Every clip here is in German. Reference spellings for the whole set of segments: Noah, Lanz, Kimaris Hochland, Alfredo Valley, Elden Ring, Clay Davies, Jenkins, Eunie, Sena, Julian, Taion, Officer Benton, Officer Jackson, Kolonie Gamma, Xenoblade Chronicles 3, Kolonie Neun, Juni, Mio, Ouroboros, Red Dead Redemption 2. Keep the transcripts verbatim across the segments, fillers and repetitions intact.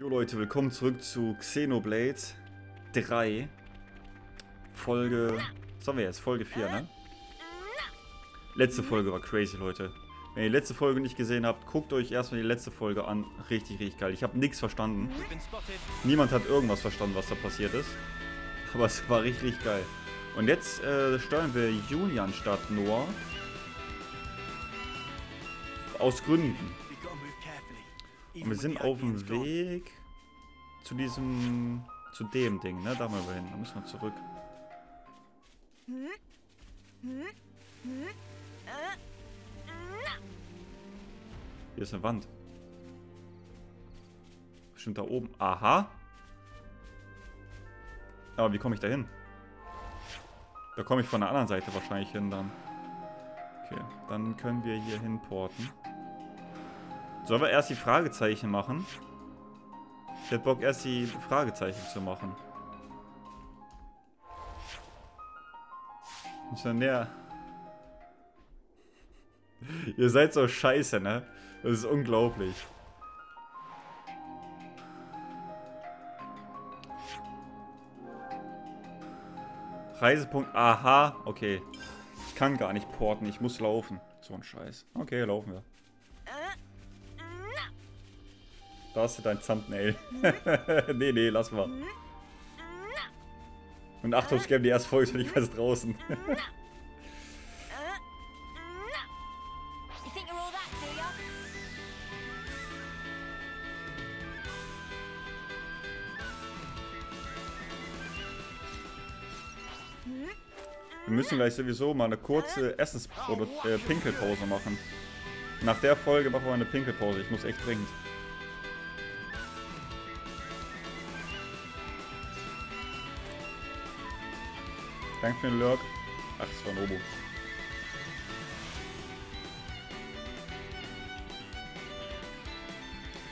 Jo Leute, willkommen zurück zu Xenoblade drei. Folge... Was haben wir jetzt? Folge vier, ne? Letzte Folge war crazy, Leute. Wenn ihr die letzte Folge nicht gesehen habt, guckt euch erstmal die letzte Folge an. Richtig, richtig geil. Ich habe nichts verstanden. Niemand hat irgendwas verstanden, was da passiert ist. Aber es war richtig, richtig geil. Und jetzt äh, steuern wir Julian statt Noah. Aus Gründen. Und wir sind auf dem Weg zu diesem, zu dem Ding, ne? Da mal hin, da müssen wir zurück. Hier ist eine Wand. Bestimmt da oben. Aha. Aber wie komme ich da hin? Da komme ich von der anderen Seite wahrscheinlich hin dann. Okay, dann können wir hier hinporten. Sollen wir erst die Fragezeichen machen? Ich hätte Bock, erst die Fragezeichen zu machen. Muss dann näher. Ihr seid so scheiße, ne? Das ist unglaublich. Reisepunkt. Aha. Okay. Ich kann gar nicht porten. Ich muss laufen. So ein Scheiß. Okay, laufen wir. Da hast du dein Thumbnail. nee, nee, lass mal. Und Achtung, ich gebe die erste Folge, wenn ich weiß draußen. Wir müssen gleich sowieso mal eine kurze Essens-Pinkelpause machen. Nach der Folge machen wir eine Pinkelpause. Ich muss echt dringend. Danke für den Lurk. Ach, das war ein Robo.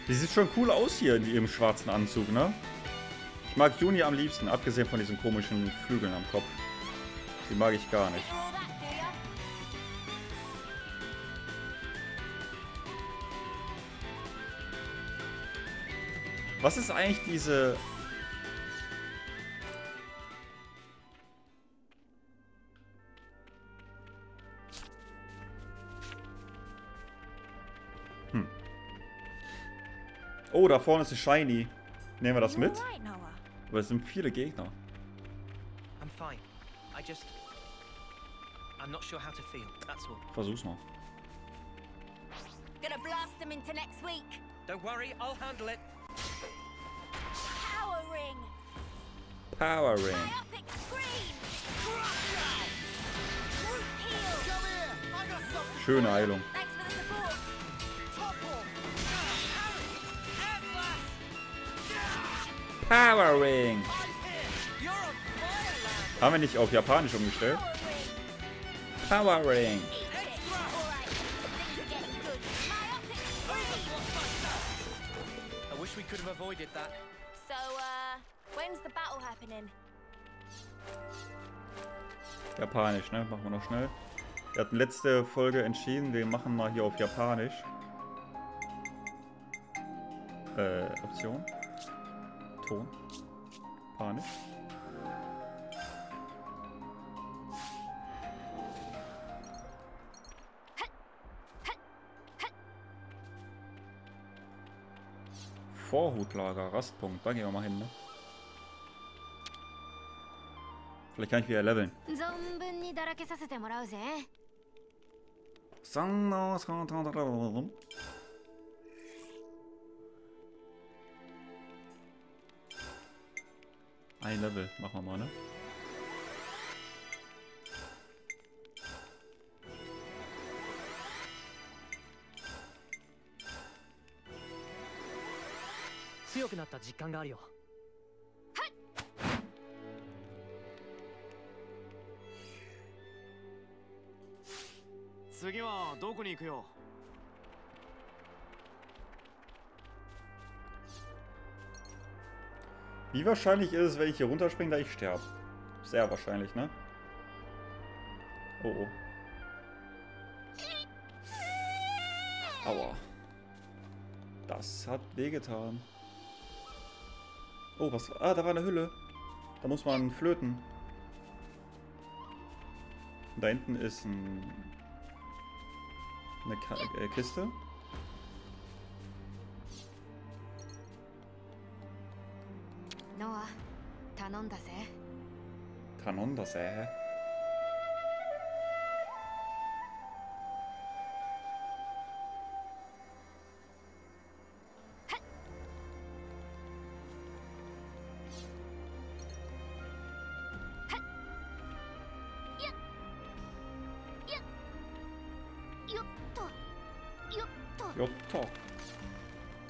Die sieht schon cool aus hier in ihrem schwarzen Anzug, ne? Ich mag Juni am liebsten, abgesehen von diesen komischen Flügeln am Kopf. Die mag ich gar nicht. Was ist eigentlich diese... Oh, da vorne ist ein Shiny. Nehmen wir das mit? Aber es sind viele Gegner. Versuch's mal. Power Ring. Schöne Heilung. Power Ring! Haben wir nicht auf Japanisch umgestellt? Power Ring! Japanisch, ne? Machen wir noch schnell. Wir hatten letzte Folge entschieden, wir machen mal hier auf Japanisch. Äh, Option. Ton. Panik. Vorhutlager, Rastpunkt. Da gehen wir mal hin, ne? Vielleicht kann ich wieder leveln. Ein Level, machen wir mal, ne? Wie wahrscheinlich ist es, wenn ich hier runterspringe, da ich sterbe? Sehr wahrscheinlich, ne? Oh oh. Aua. Das hat wehgetan. Oh, was? Ah, da war eine Hülle. Da muss man flöten. Da hinten ist ein, eine Ka äh, Kiste. Noah, Tanondase. Tanondase.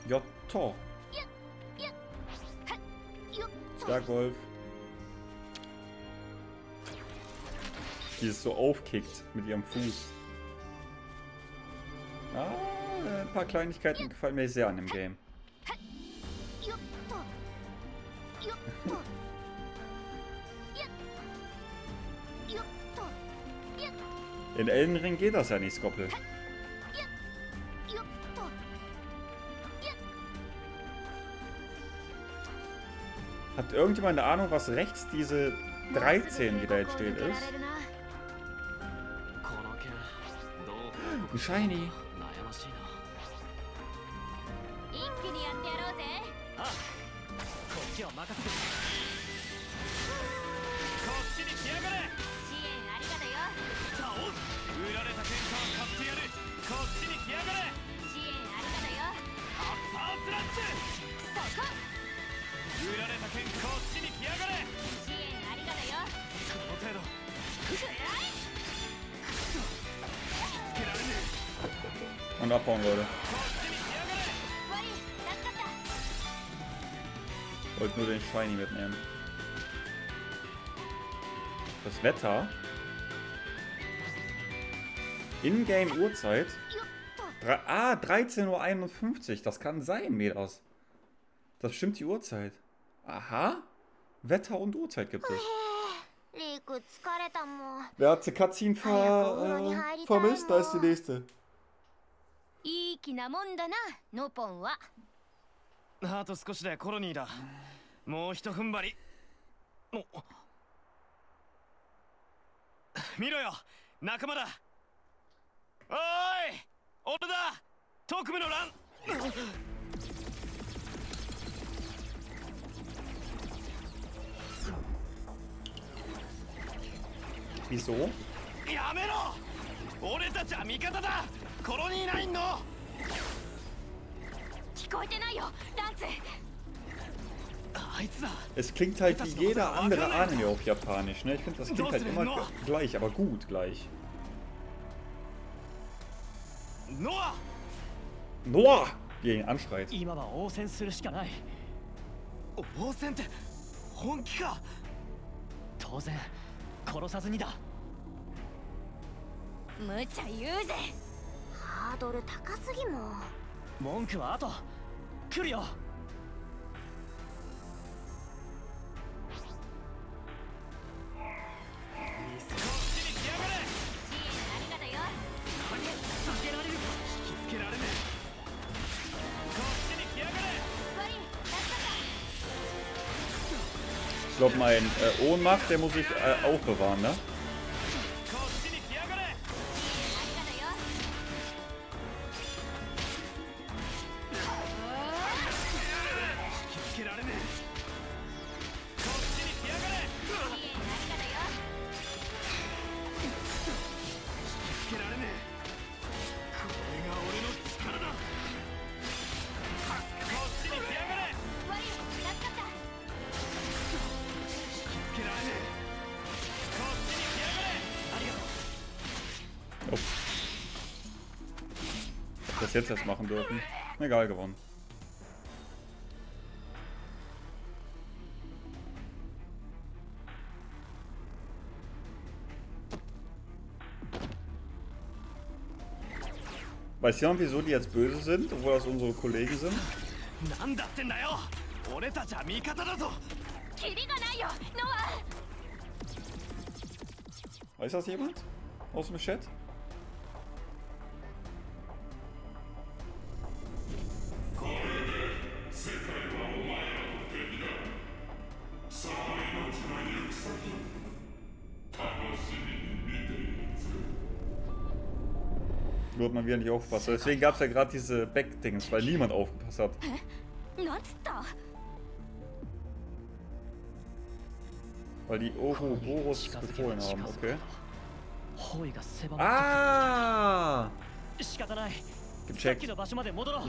Jotto. Jotto. Bergwolf. Die es so aufkickt mit ihrem Fuß. Ah, ein paar Kleinigkeiten gefallen mir sehr an dem Game. In Elden Ring geht das ja nicht, Skoppel. Hat irgendjemand eine Ahnung, was rechts diese dreizehn, die da jetzt steht, ist? Ein Shiny. Und abhauen, Leute. Wollte nur den Shiny mitnehmen. Das Wetter. In-game Uhrzeit. Ah, dreizehn Uhr einundfünfzig. Das kann sein, Mädels. Das stimmt die Uhrzeit. Aha. Wetter und Uhrzeit gibt es. Wer hat die Cutscene ver äh, vermisst? Da ist die nächste. Wieso? Es klingt halt wie jeder andere Anime auf Japanisch, ne? Ich finde, das klingt halt immer gleich, aber gut gleich. Noah! Noah! Wie er ihn anschreit. Ich glaube, mein äh, Ohnmacht, der muss ich äh, aufbewahren, ne? Das jetzt erst machen dürfen. Egal, gewonnen. Weiß jemand, wieso die jetzt böse sind, obwohl das unsere Kollegen sind? Weiß das jemand aus dem Chat? Nur hat man wieder nicht aufgepasst. Deswegen gab es ja gerade diese Back-Dings, weil niemand aufgepasst hat. Weil die Ouroboros befohlen haben, okay. Ah! Gecheckt. Ich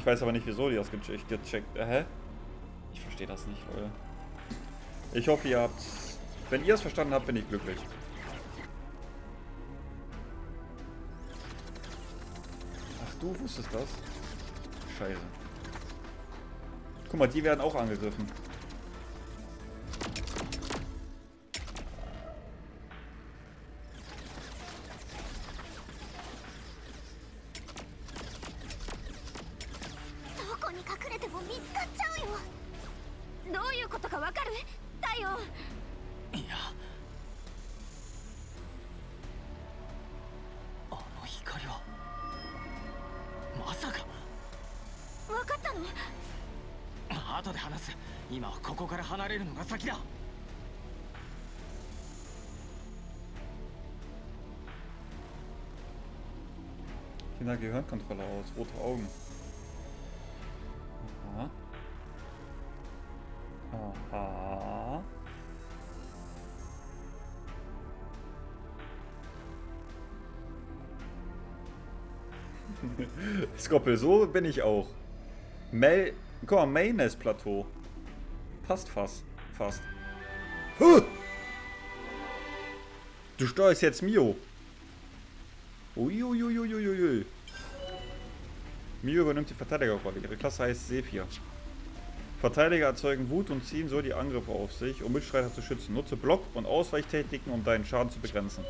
weiß aber nicht, wieso die das gecheckt. gecheckt. Hä? Ich verstehe das nicht, Leute. Ich hoffe, ihr habt... Wenn ihr es verstanden habt, bin ich glücklich. Ach, du wusstest das? Scheiße. Guck mal, die werden auch angegriffen. Kinder Gehirnkontrolle aus, rote Augen. Aha. Aha. Skoppel, so bin ich auch. Mel. Guck mal, Mayonnaise-Plateau. Passt fast. Fast. Huh! Du steuerst jetzt Mio. Uiuiuiuiuiui. Mio übernimmt die Verteidigerrolle. Ihre Klasse heißt Sephir. Verteidiger erzeugen Wut und ziehen so die Angriffe auf sich, um Mitstreiter zu schützen. Nutze Block- und Ausweichtechniken, um deinen Schaden zu begrenzen.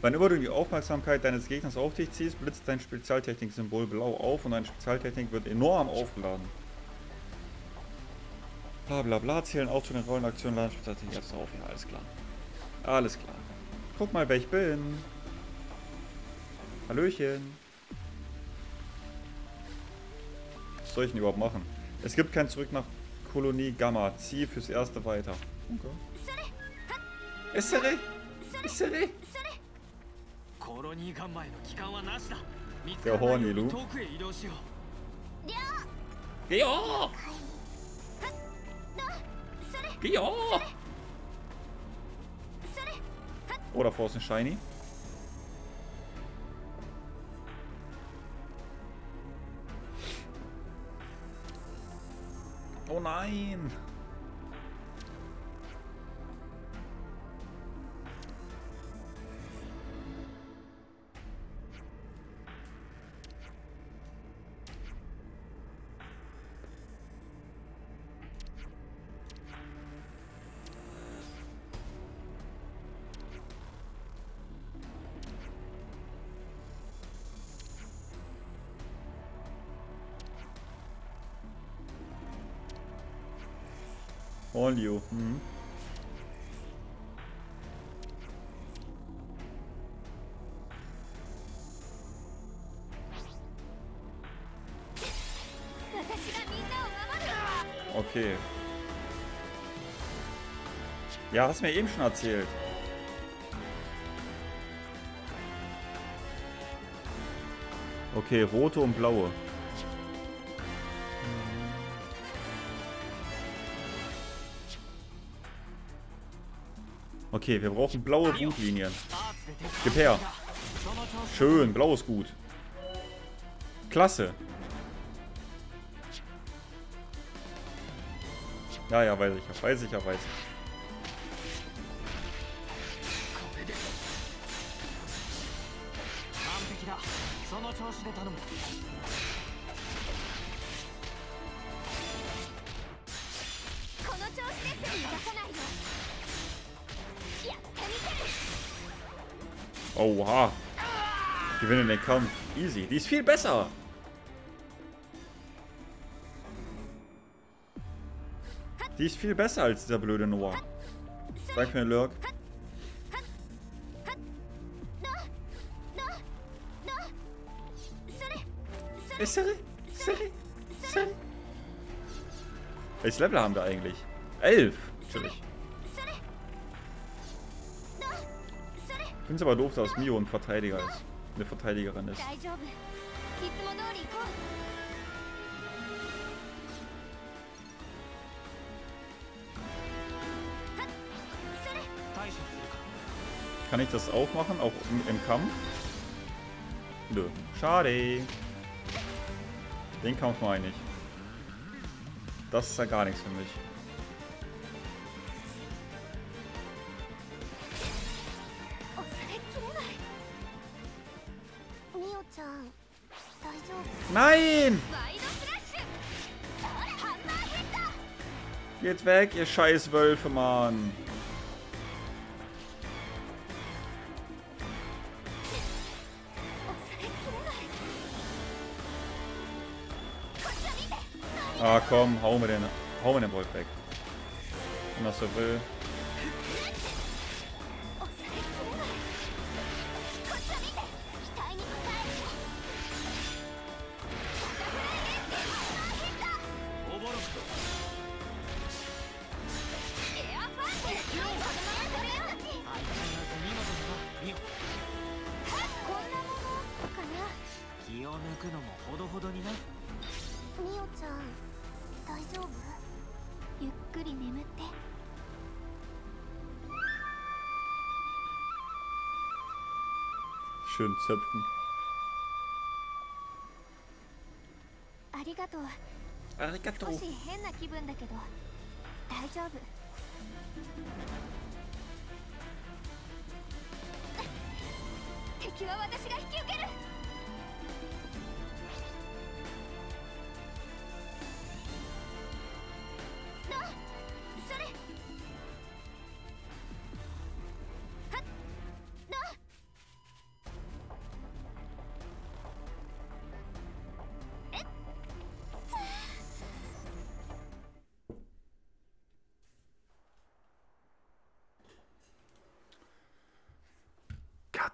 Wann immer du die Aufmerksamkeit deines Gegners auf dich ziehst, blitzt dein Spezialtechnik-Symbol blau auf und deine Spezialtechnik wird enorm aufgeladen. Blablabla, bla, bla, zählen auch zu den Rollenaktionen, laden Spezialtechnik erst auf. Ja, alles klar. Alles klar. Guck mal, wer ich bin. Hallöchen. Was soll ich denn überhaupt machen? Es gibt kein Zurück nach Kolonie Gamma. Zieh fürs Erste weiter. Okay. Essere! Essere! Der Horni, du. Geo! Geo! Oh, davor ist ein Shiny. Oh nein! All you. Mhm. Okay. Ja, hast mir eben schon erzählt. Okay, rote und blaue. Okay, wir brauchen blaue Blutlinien. Gib her. Schön, blau ist gut. Klasse. Ja, ja, weiß ich ja, weiß ich ja, weiß ich. Oha. Gewinne den Kampf. Easy. Die ist viel besser. Die ist viel besser als dieser blöde Noah. Sag mir, Lurk. Sorry, sorry, sorry. Welches Level haben wir eigentlich? Elf. Natürlich. Ich finde es aber doof, dass Mio ein Verteidiger ist. eine Verteidigerin ist. Kann ich das auch machen, auch im Kampf? Nö. Schade. Den Kampf meine ich. Das ist ja gar nichts für mich. Nein! Geht weg, ihr scheiß Wölfe, Mann! Ah komm, hau mir den, hau mir den Wolf weg. Wenn das so will. Schön zöpfen. Arigato. Arigato.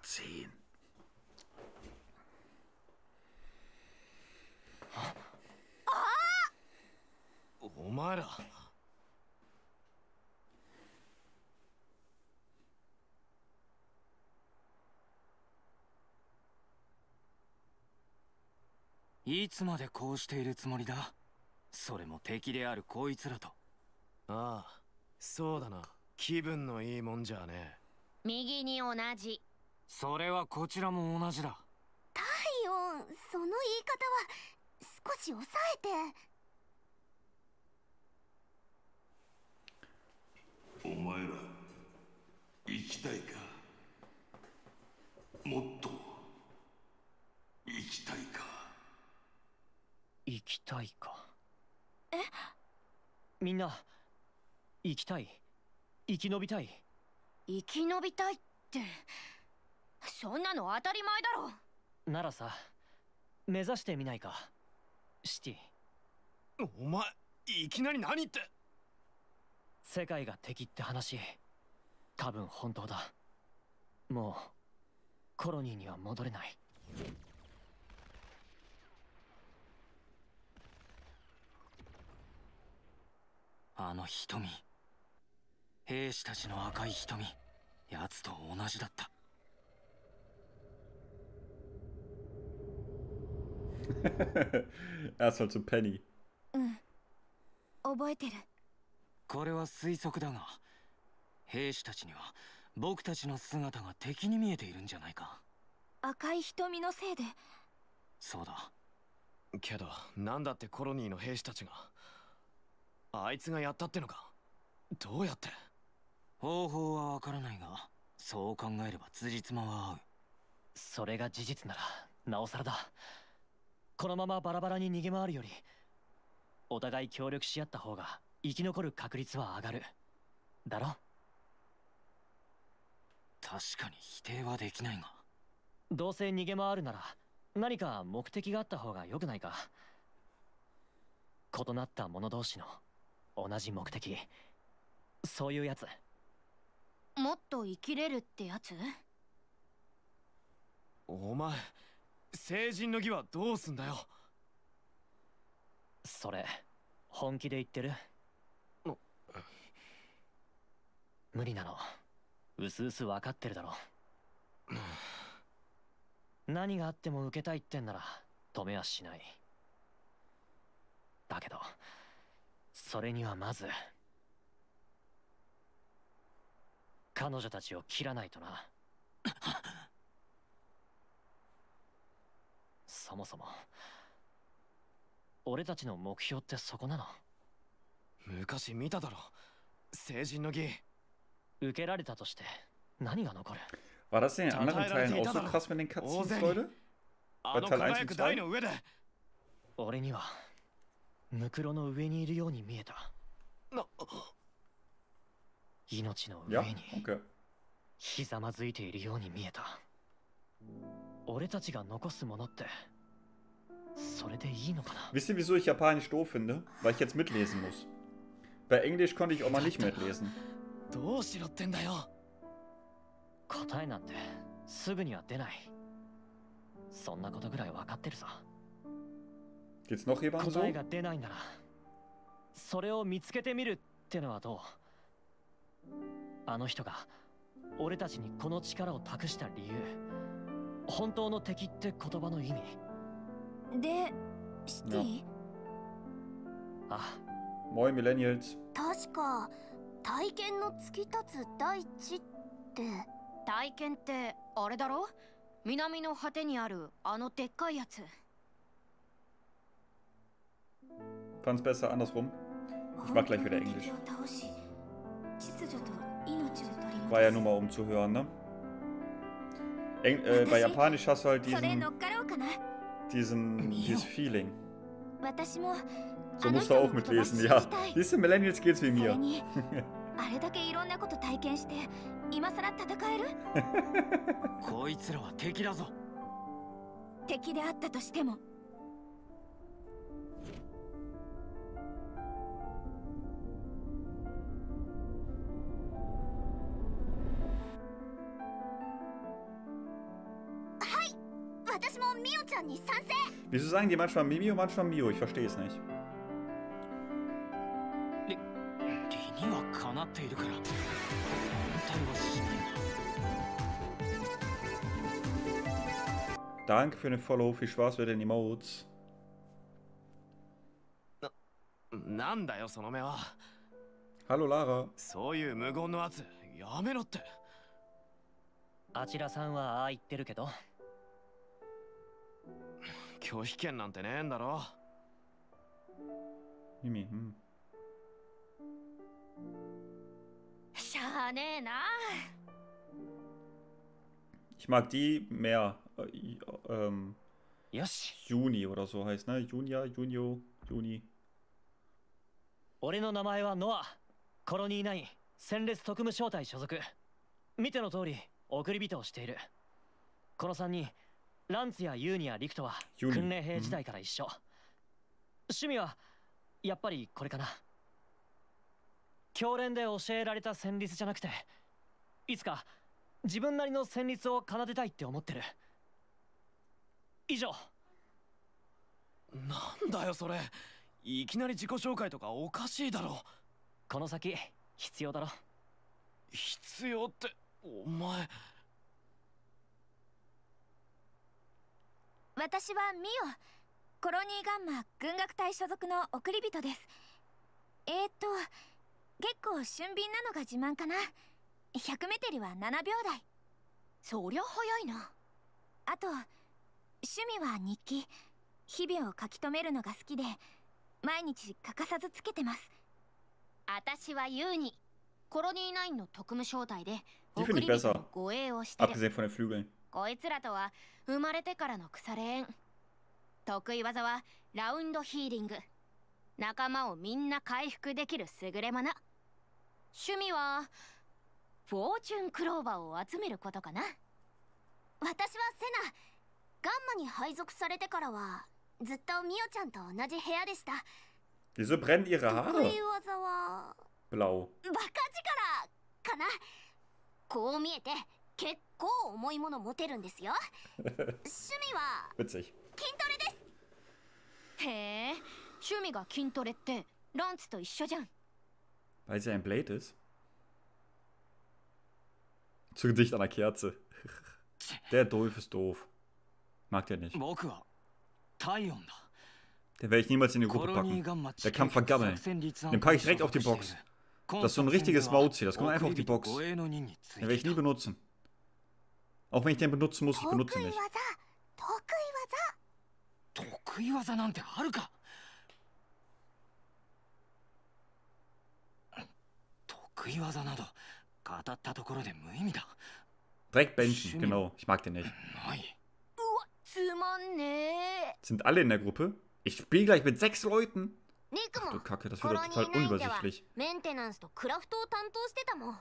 Sehen. Oh, Mara.いつまでこうしているつもりだ？それも敵であるこいつらと。ああ、そうだな。気分のいいもんじゃねえ。右に同じ。それはこちらも同じだ。太陽、その言い方は少し抑えて。お前ら生きたいか？もっと生きたいか？生きたいか？え？みんな生きたい、生き延びたい。生き延びたいって。そんなの当たり前だろ。ならさ、目指してみないか、シティ。お前いきなり何言って。世界が敵って話、多分本当だ。もうコロニーには戻れない。あの瞳、兵士たちの赤い瞳、やつと同じだった。Erstmal zu Penny. 覚えてる。これは推測だが、兵士たちには僕たちの姿が敵に見えているんじゃないか。赤い瞳のせいで。そうだ。けどなんだってコロニーの兵士たちが。あいつがやったってのか。どうやって？方法はわからないが、そう考えれば辻褄は合う。それが事実ならなおさらだ。このままバラバラに逃げ回るより、お互い協力し合った方が生き残る確率は上がるだろ。確かに否定はできないが、どうせ逃げ回るなら何か目的があった方が良くないか。異なった者同士の同じ目的、そういうやつ。もっと生きれるってやつ？お前、成人の儀はどうすんだよ。それ本気で言ってる？無理なの、うすうす分かってるだろ。何があっても受けたいってんなら止めはしない。だけどそれにはまず彼女たちを切らないとな。そもそも俺たちの目標ってそこなの？昔見ただろ、成人の儀。受けられたとして何が残る？War das in den anderen Teilen auch so krass mit den Cutscenes, Leute? Bei Teil eins und zwei? Ja, okay. ひざまずいているように見えた。俺たちが残すものってそれでいいのかな? Wisst ihr, wieso ich Japanisch doof finde? Weil ich jetzt mitlesen muss. Bei Englisch konnte ich auch mal nicht mitlesen. どうしろってんだよ。答えなんてすぐには出ない。そんなことぐらい分かってるさ。答えが出ないならそれを見つけてみるってのはどう？あの人が俺たちにこの力を託した理由、本当の敵って言葉の意味で知っていい？あ、モイミレニアルズ。確か体験の突き立つ大地って、体験ってあれだろ、南の果てにあるあのでっかいやつ。Fand's besser andersrum. Ich mach gleich wieder Englisch. War ja nur mal um zu hören, ne? Eng äh, bei Japanisch hast du halt diesen, diesen, dieses Feeling. So musst du auch mitlesen, ja. Diese Millennials geht's wie mir. あれだけいろんなこと体験して今さら戦える？こいつらは敵だぞ。敵であったとしても。はい、私もミオちゃんに賛成。Wieso sagen die manchmal Mimio, manchmal Mio? Ich verstehe es nicht.にはかなっているから。Danke für den Follow. Viel Spaß bei den Emotes. な、なんだよその目は。Hallo Lara。そういう無言のやつやめろって。あちらさんはああ言ってるけど。拒否権なんてねえんだろ。意味、うん。しゃあねえな。Ich mag die mehr. Ähm, Juni oder so heißt, ne? Junia, Junio, Juni. 俺の名前はノア。コロニーナイン戦列特務小隊所属。見ての通り送り人をしている。このさんにん、ランツやユーニア、リクトは訓練兵時代から一緒。趣味はやっぱりこれかな。教練で教えられた旋律じゃなくて、いつか自分なりの旋律を奏でたいって思ってる。以上。なんだよそれ、いきなり自己紹介とかおかしいだろ。この先必要だろ。必要ってお前。私はミオ、コロニーガンマ軍楽隊所属の送り人です。えーっと結構俊敏なのが自慢かな。ひゃくメートルはななびょうだい。そりゃ早いな。あと趣味は日記、日々を書き留めるのが好きで毎日欠かさずつけてます。私はユーニ、コロニーナインの特務小隊で送り人の護衛をしてる。こいつらとは生まれてからの腐れ縁。得意技はラウンドヒーリング。仲間をみんな回復できる優れもの。趣味はフォーチュンクローバーを集めることかな。私はセナ。ガンマに配属されてからはずっとミオちゃんと同じ部屋でした。Wieso brennen ihre Haare? 得意技はBlau。バカ力かな。こう見えて結構重いもの持てるんですよ。趣味は筋トレです。へえ。趣味が筋トレってランツと一緒じゃん。Weil sie ein Blade ist. Zu dicht an der Kerze. Der Dolph ist doof. Mag der nicht. Den werde ich niemals in die Gruppe packen. Der kann vergammeln. Den packe ich direkt auf die Box. Das ist so ein richtiges Mauzi. Das kommt einfach auf die Box. Den werde ich nie benutzen. Auch wenn ich den benutzen muss, ich benutze ihn nicht. Direkt benchen, genau. Ich mag den nicht. Sind alle in der Gruppe? Ich spiele gleich mit sechs Leuten. Ach du Kacke, das wird doch total unübersichtlich.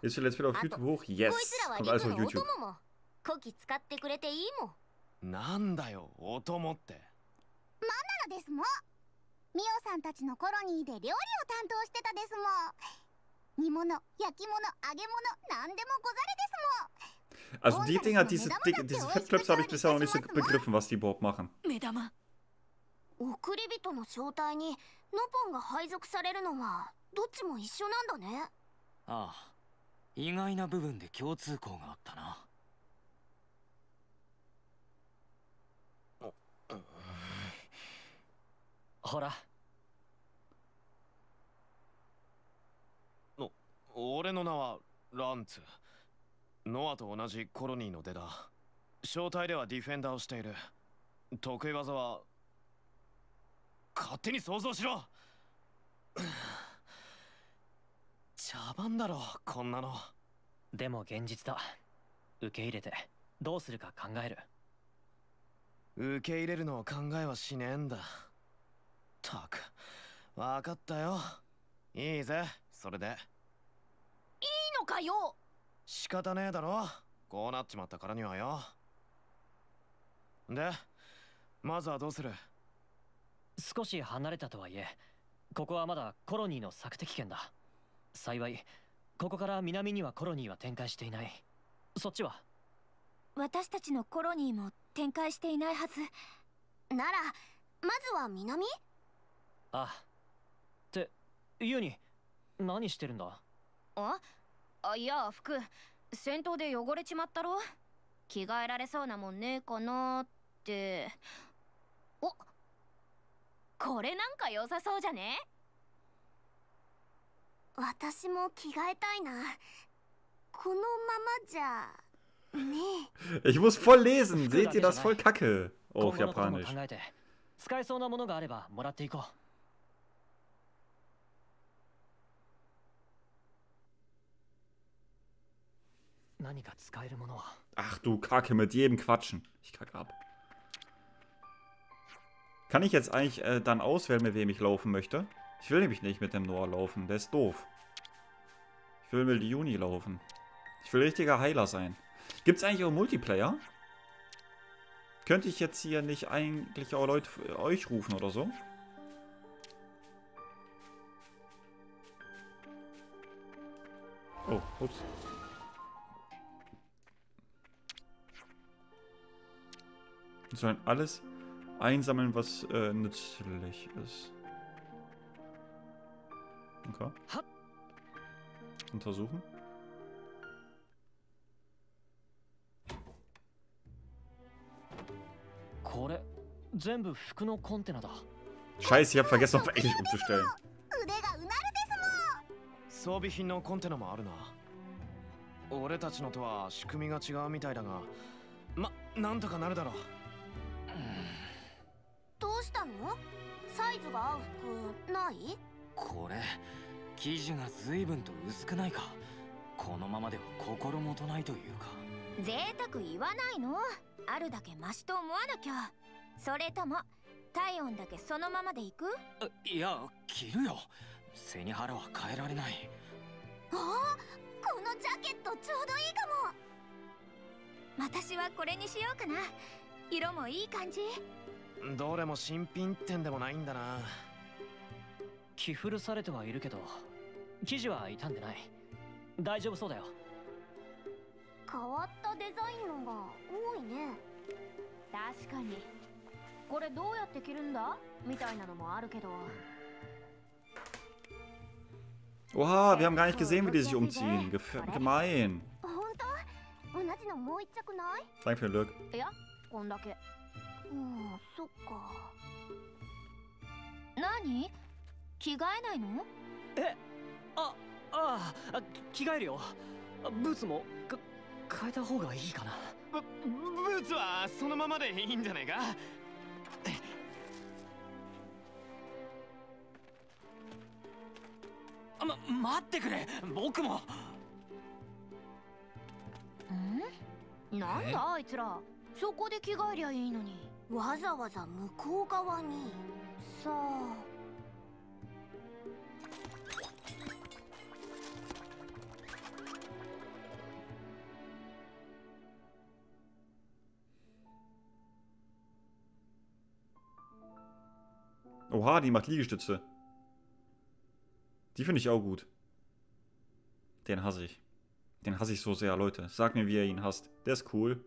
Ist jetzt wieder auf YouTube hoch? Yes, kommt alles auf YouTube. Also die Dinger, diese, diese Fettklöpse habe ich bisher noch nicht so begriffen, was die überhaupt machen.どうするか考える。受け入れてどうするか考える。受け入れるのを考えはしねえんだ。ったく、分かったよ。いいぜ、それで。いいのかよ。仕方ねえだろ。こんなの。で、まずはどうする？ 少し離れたとはいえ、ここはまだコロニーの索敵圏だ。幸い、ここから南にはコロニーは展開していない。そっちは？私たちのコロニーも展開していないはず。なら、まずは南？ああ。って、ユニ、何してるんだ？あ？あ、いや、服、戦闘で汚れちまったろ？着替えられそうなもんねえかなーって。おっ！これなんか良さそうじゃね？私も着替えたいな。このままじゃねえ。Ich muss voll lesen. Seht ihr das voll Kacke auf Japanisch? 使えそうなものがあればもらっていこう。何か使えるものは。Ach du Kacke, mit jedem quatschen. Ich kacke ab. Kann ich jetzt eigentlich äh, dann auswählen, mit wem ich laufen möchte? Ich will nämlich nicht mit dem Noah laufen, der ist doof. Ich will mit Juni laufen. Ich will richtiger Heiler sein. Gibt es eigentlich auch Multiplayer? Könnte ich jetzt hier nicht eigentlich auch Leute für euch rufen oder so? Oh, ups. Das sollen alles... einsammeln, was äh, nützlich ist. Okay. Untersuchen. Scheiße, ich hab vergessen, auf Englisch umzustellen.これ生地が随分と薄くないか。このままでは心もとないというか。贅沢言わないの？あるだけマシと思わなきゃ。それとも体温だけそのままでいく？いや、着るよ。背に腹は変えられない。ああ、このジャケットちょうどいいかも。私はこれにしようかな。色もいい感じ。 どれも新品店でもないんだな。着古されてはいるけど、生地は傷んでない。大丈夫そうだよ。変わったデザインのが多いね。確かに。これどうやって着るんだ？みたいなのもあるけど。Oha, wir haben gar nicht gesehen, wie die sich umziehen. Gemein. Danke für den Glück. こんだけ。ああ、そっか。何？着替えないの？え、あ、ああ、着替えるよ。ブーツもか変えた方がいいかな。ブ、ブーツはそのままでいいんじゃないか？ま、待ってくれ、僕も。ん？なんだあいつら。そこで着替えりゃいいのに、わざわざ向こう側に。さあ。Oha, die macht Liegestütze. Die finde ich auch gut. Den hasse ich. Den hasse ich so sehr, Leute. Sag mir, wie ihr ihn hasst. Der ist cool.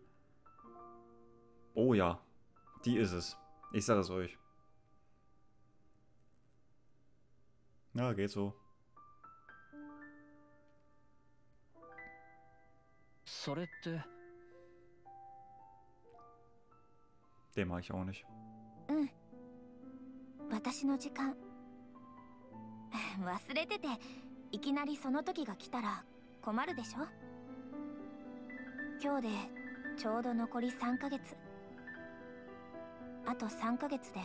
Oh ja, die ist es. Ich sage es euch. Na, geht so. それって Den mag ich auch nicht. うん。私の時間。忘れてて、いきなりその時が来たら困るでしょ。今日でちょうど残りさんかげつ。あとさんかげつで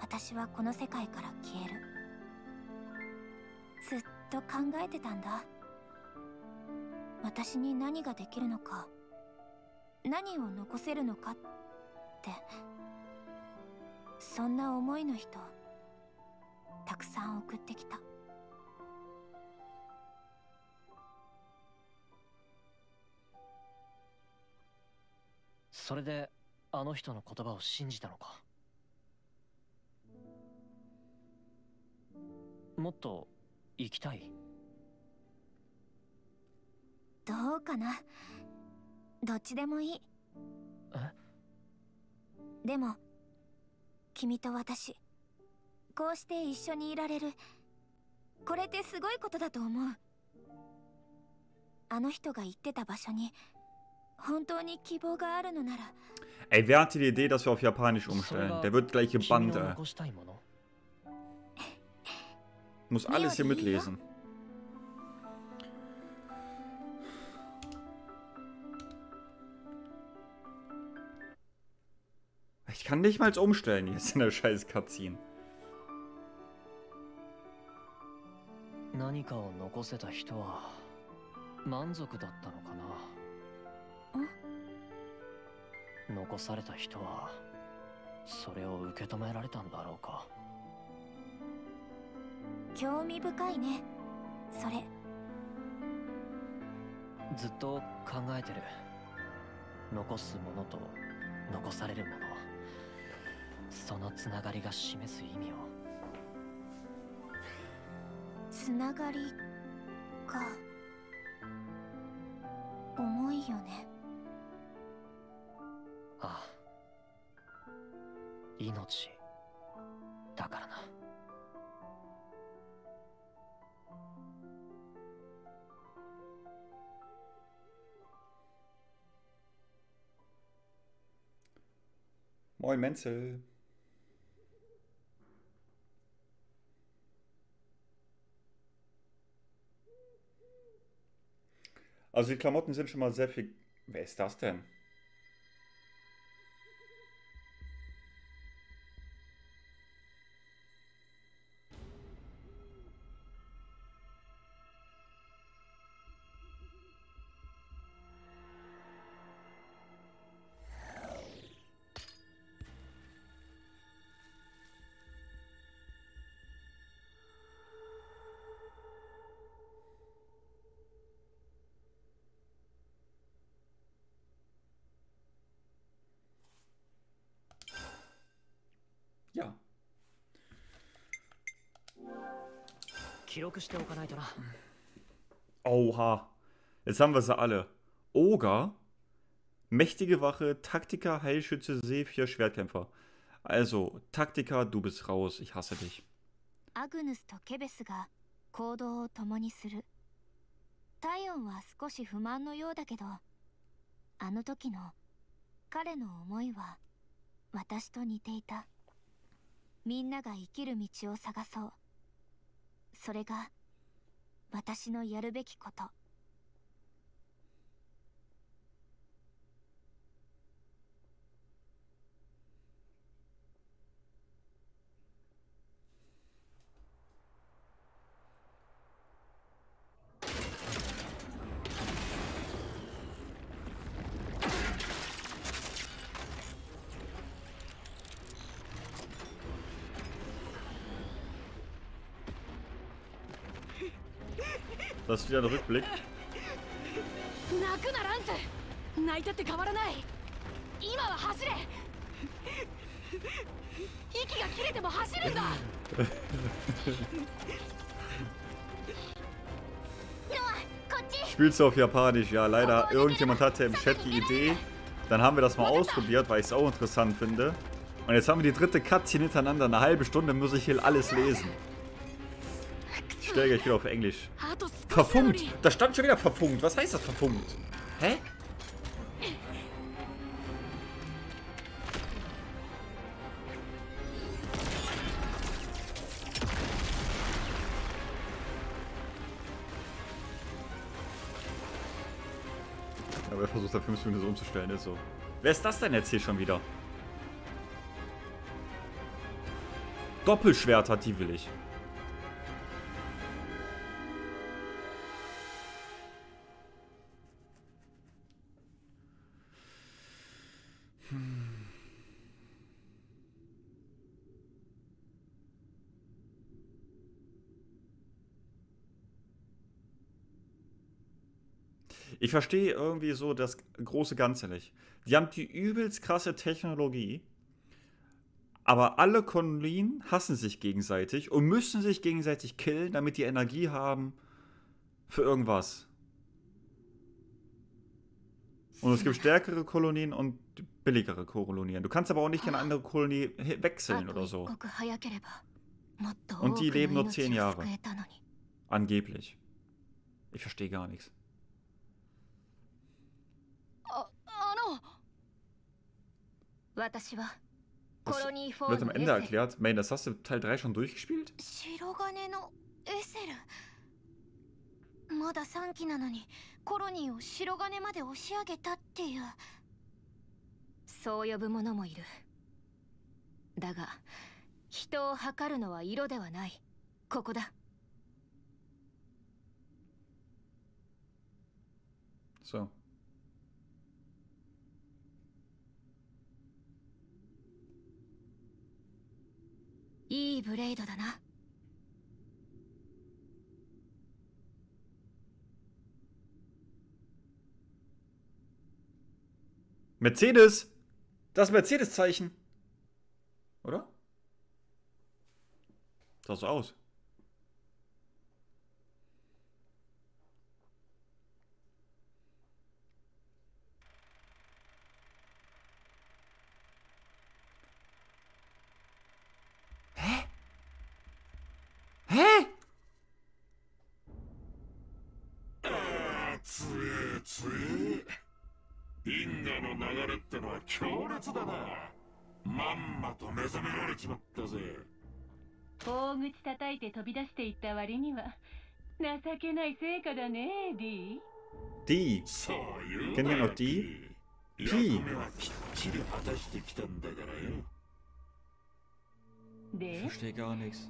私はこの世界から消える。ずっと考えてたんだ。私に何ができるのか、何を残せるのかって。そんな思いの人たくさん送ってきた。それであの人の言葉を信じたのか。もっと生きたい。どうかな。どっちでもいい。え？でも君と私、こうして一緒にいられる、これってすごいことだと思う。あの人が言ってた場所に本当に希望があるのなら。Ey, wer hatte die Idee, dass wir auf Japanisch umstellen? Der wird gleich gebannt. Muss alles hier mitlesen. Ich kann nicht mal umstellen jetzt in der scheiß Cutscene. 何かを残せた人は満足だったのかな。残された人はそれを受け止められたんだろうか。興味深いね、それ。ずっと考えてる。残すものと残されるもの、そのつながりが示す意味を。つながりか、重いよね。ああ、命だからな。Moin Menzel. Also die Klamotten sind schon mal sehr viel... Wer ist das denn? Ja. 記録しておかないとな。 Oha. Jetzt haben wir sie alle. Oger, mächtige Wache, Taktiker, Heilschütze, Sephir, Schwertkämpfer. Also, Taktiker, du bist raus. Ich hasse dich. Agnes und Kebesが行動を共にする。タイオンは少し不満のようだけど、あの時の彼の思いは私と似ていた。みんなが生きる道を探そう。それが私のやるべきこと。Das ist wieder ein Rückblick. Spielst du auf Japanisch? Ja, leider. Irgendjemand hatte im Chat die Idee. Dann haben wir das mal ausprobiert, weil ich es auch interessant finde. Und jetzt haben wir die dritte Cutscene hintereinander. Eine halbe Stunde muss ich hier alles lesen. Ich stelle gleich wieder auf Englisch. Verfunkt! Da stand schon wieder verfunkt. Was heißt das verfunkt? Hä? Aber er versucht da fünf Minuten so umzustellen, ist so. Wer ist das denn jetzt hier schon wieder? Doppelschwert hat die, will ich. Ich verstehe irgendwie so das große Ganze nicht. Die haben die übelst krasse Technologie, aber alle Kolonien hassen sich gegenseitig und müssen sich gegenseitig killen, damit die Energie haben für irgendwas. Und es gibt stärkere Kolonien und billigere Kolonien. Du kannst aber auch nicht in eine andere Kolonie wechseln oder so. Und die leben nur zehn Jahre. Angeblich. Ich verstehe gar nichts. Das wird am Ende erklärt. Man, das hast du Teil drei schon durchgespielt? So. Mercedes! Das Mercedes-Zeichen! Oder? Sah so aus. D. Kennt ihr noch D? P. Ich verstehe gar nichts.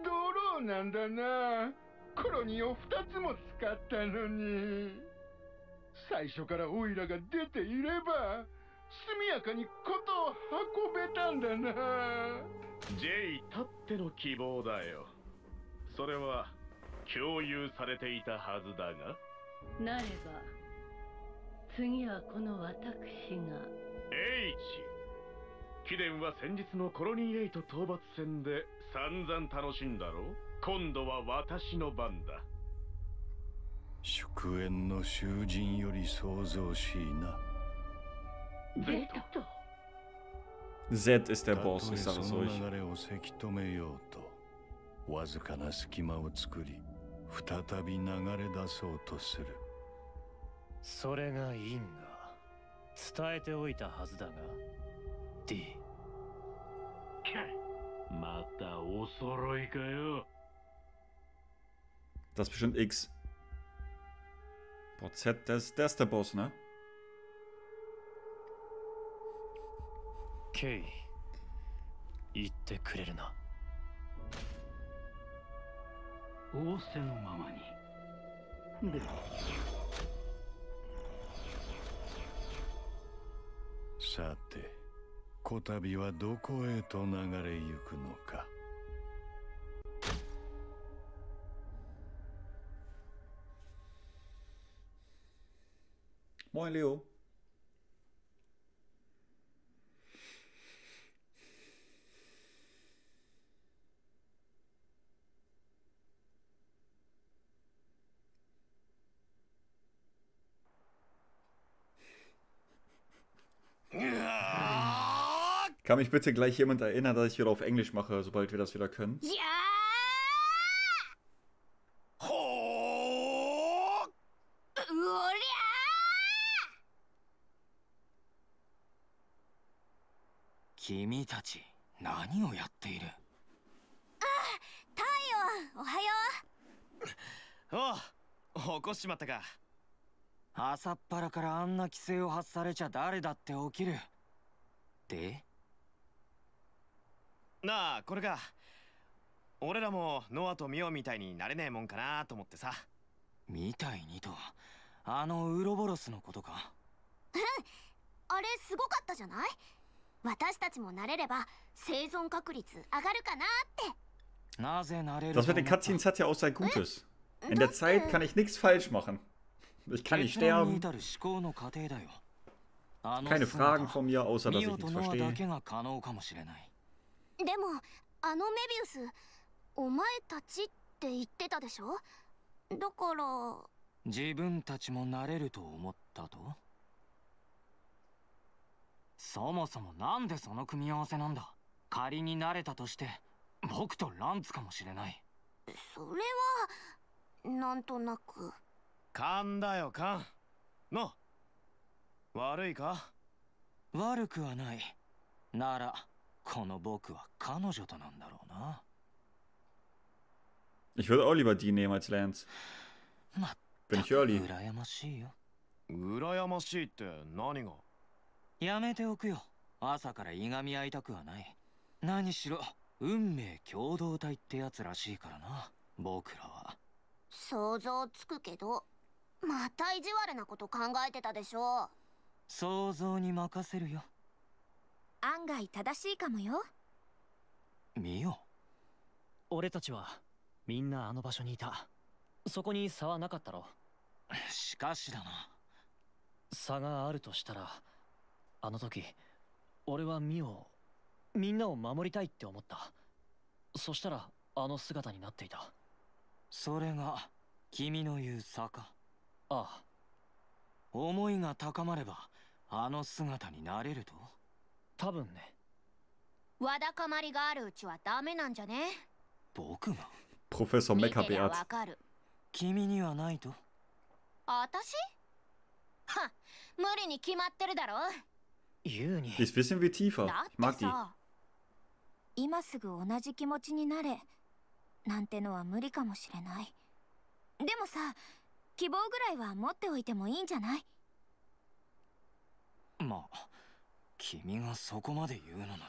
Z ist der Boss, ich sage es euch. それがいいんだ。伝えておいたはずだが。D。またお揃いかよ。Das ist bestimmt X. Boah, Z, das, das ist der Boss, ne? K. 言ってくれるな。仰せのままに。では。さて、こたびはどこへと流れゆくのか。Moin Leo. Kann mich bitte gleich jemand erinnern, dass ich wieder auf Englisch mache, sobald wir das wieder können? Ja! Kimiたち、何をやっている？あ、太陽、おはよう。朝っぱらからあんな規制を発されちゃ誰だって起きる。で？ なあ、これが俺らもノアとミオみたいになれねえもんかなと思ってさ。みたいにと、あのウロボロスのことか。うん、あれすごかったじゃない。私たちもなれれば生存確率上がるかなって。なぜなれるの？ Das mit den Cutscenes hat ja auch sein Gutes. In der Zeit kann ich nichts falsch machen. Ich kann nicht sterben. Keine Fragen von mir, außer dass ich nichts verstehe. でも、あのメビウス、お前たちって言ってたでしょ？だから、自分たちもなれると思ったと？そもそもなんでその組み合わせなんだ？仮になれたとして、僕とランツかもしれない。それは、なんとなく。勘だよ、勘。の、悪いか？悪くはない。なら、 Ich würde auch lieber die nehmen als Lance. Bin ich early. Ich 案外正しいかもよ。見よ。俺たちはみんなあの場所にいた。そこに差はなかったろ。しかしだな。差があるとしたら、あの時俺はミオ、みんなを守りたいって思った。そしたらあの姿になっていた。それが君の言う差か。ああ。思いが高まればあの姿になれると。 多分ね。わだかまりがあるうちはダメなんじゃね。僕がプロフェッサーメカベアツ。君にはないと。私？は、無理に決まってるだろ。言うに。Das wissen wir tiefer. Ich mag die. 今すぐ同じ気持ちになれなんてのは無理かもしれない。でもさ、希望ぐらいは持っておいてもいいんじゃない？まあ。 君がそこまで言うのなら。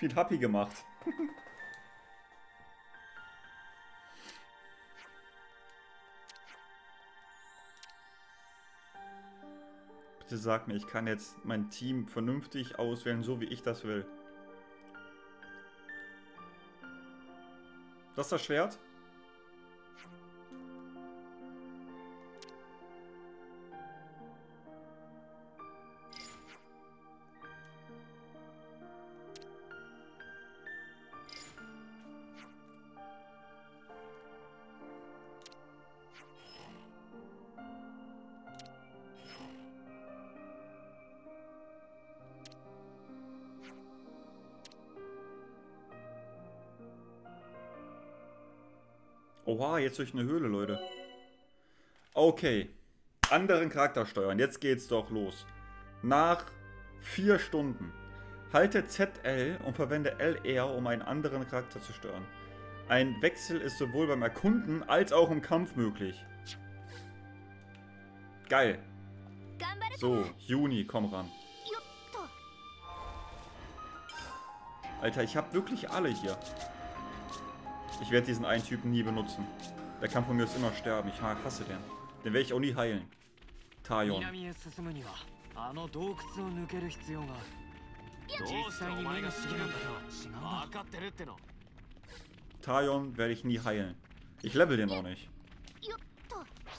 Viel happy gemacht. Sag mir, ich kann jetzt mein Team vernünftig auswählen, so wie ich das will. Das ist das Schwert. Oha, jetzt durch eine Höhle, Leute. Okay. Anderen Charakter steuern. Jetzt geht's doch los. Nach vier Stunden. Halte Z L und verwende L R, um einen anderen Charakter zu steuern. Ein Wechsel ist sowohl beim Erkunden als auch im Kampf möglich. Geil. So, Juni, komm ran. Alter, ich hab wirklich alle hier. Ich werde diesen einen Typen nie benutzen. Der kann von mir aus immer sterben. Ich hasse den. Den werde ich auch nie heilen. Taion. Taion werde ich nie heilen. Ich level den auch nicht. Ich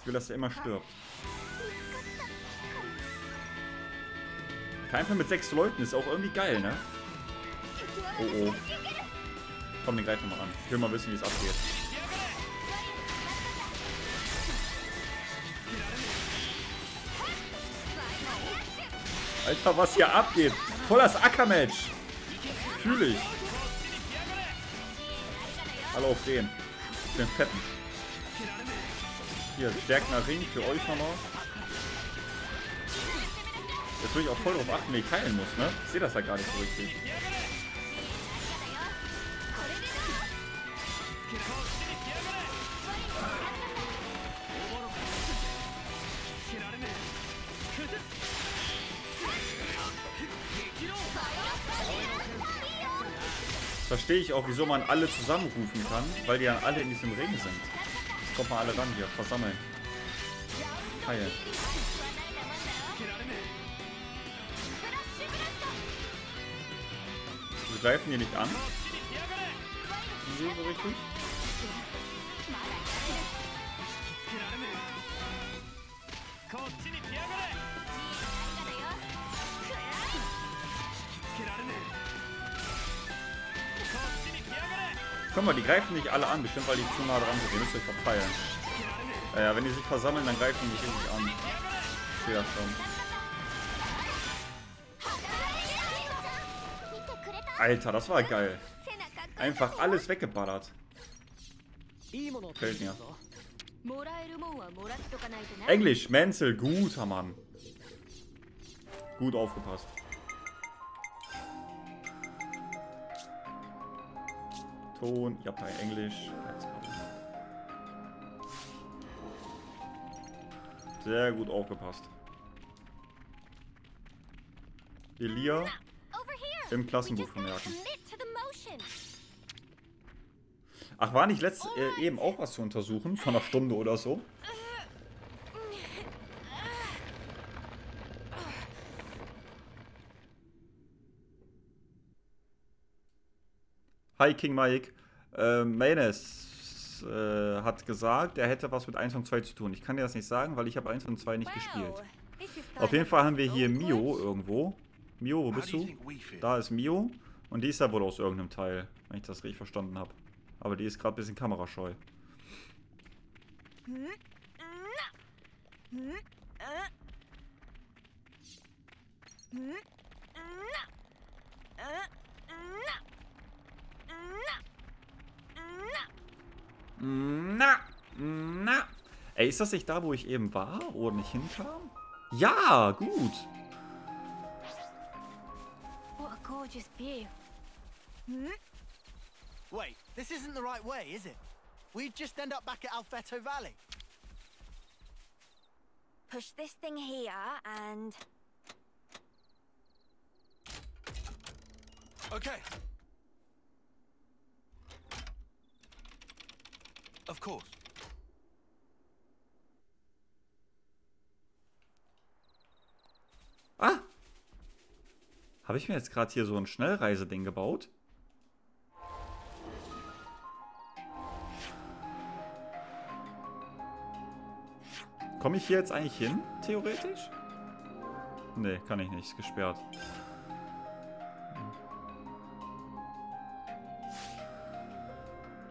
will, dass er immer stirbt. Kein Fall mit sechs Leuten ist auch irgendwie geil, ne? Oh oh. Komm, den greifen wir mal an. Ich will mal wissen, wie es abgeht. Alter, was hier abgeht. Voll das Ackermatch. Fühl ich. Alle auf den. Den fetten. Hier, stärkender Ring für euch nochmal. Jetzt will ich auch voll drauf achten, wie ich heilen muss, ne? Ich sehe das ja gar nicht so richtig. Verstehe ich auch, wieso man alle zusammenrufen kann, weil die dann alle in diesem Ring sind. Jetzt kommt mal alle ran hier, versammeln. Heilen. Wir greifen hier nicht an. So richtig. Guck mal, die greifen nicht alle an, bestimmt weil die zu nah dran sind. Ihr müsst euch verteilen. Ja, ja, wenn die sich versammeln, dann greifen die nicht an. Ich sehe das schon. Alter, das war geil. Einfach alles weggeballert. Fällt mir. Englisch, Menzel, guter Mann. Gut aufgepasst. Ton, Japan, Englisch. Sehr gut aufgepasst. Elia im Klassenbuch vermerken. Ach, war nicht letztes äh, eben auch was zu untersuchen? Von einer Stunde oder so? Hi King Mike, äh, Maynes äh, hat gesagt, er hätte was mit eins und zwei zu tun. Ich kann dir das nicht sagen, weil ich habe eins und zwei nicht wow. gespielt. Auf jeden Fall haben wir hier Mio irgendwo. Mio, wo bist du? Da ist Mio und die ist ja wohl aus irgendeinem Teil, wenn ich das richtig verstanden habe. Aber die ist gerade ein bisschen kamerascheu. Na, na. Ey, ist das nicht da, wo ich eben war? Oder nicht hinkam? Ja, gut. What a gorgeous view. Hm? Wait, this isn't the right way, is it? We'd just end up back at Alfredo Valley. Push this thing here and okay. Of course. Ah! Habe ich mir jetzt gerade hier so ein Schnellreiseding gebaut? Komme ich hier jetzt eigentlich hin, theoretisch? Nee, kann ich nicht, ist gesperrt.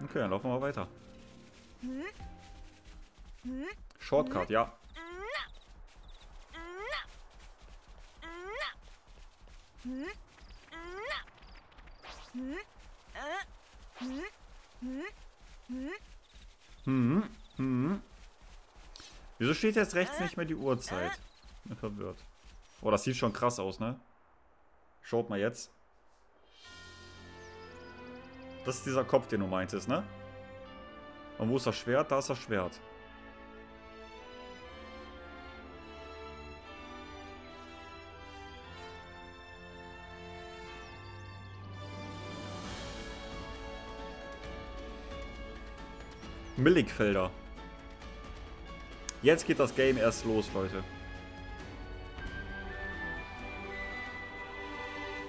Okay, dann laufen wir mal weiter. Shortcut, ja. Hm, hm. Wieso steht jetzt rechts nicht mehr die Uhrzeit? Bin verwirrt. Oh, das sieht schon krass aus, ne? Schaut mal jetzt. Das ist dieser Kopf, den du meintest, ne? Und wo ist das Schwert? Da ist das Schwert. Milligfelder. Jetzt geht das Game erst los, Leute.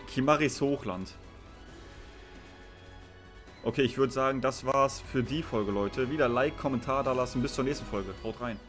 Kimaris Hochland. Okay, ich würde sagen, das war's für die Folge, Leute. Wieder Like, Kommentar da lassen. Bis zur nächsten Folge. Haut rein.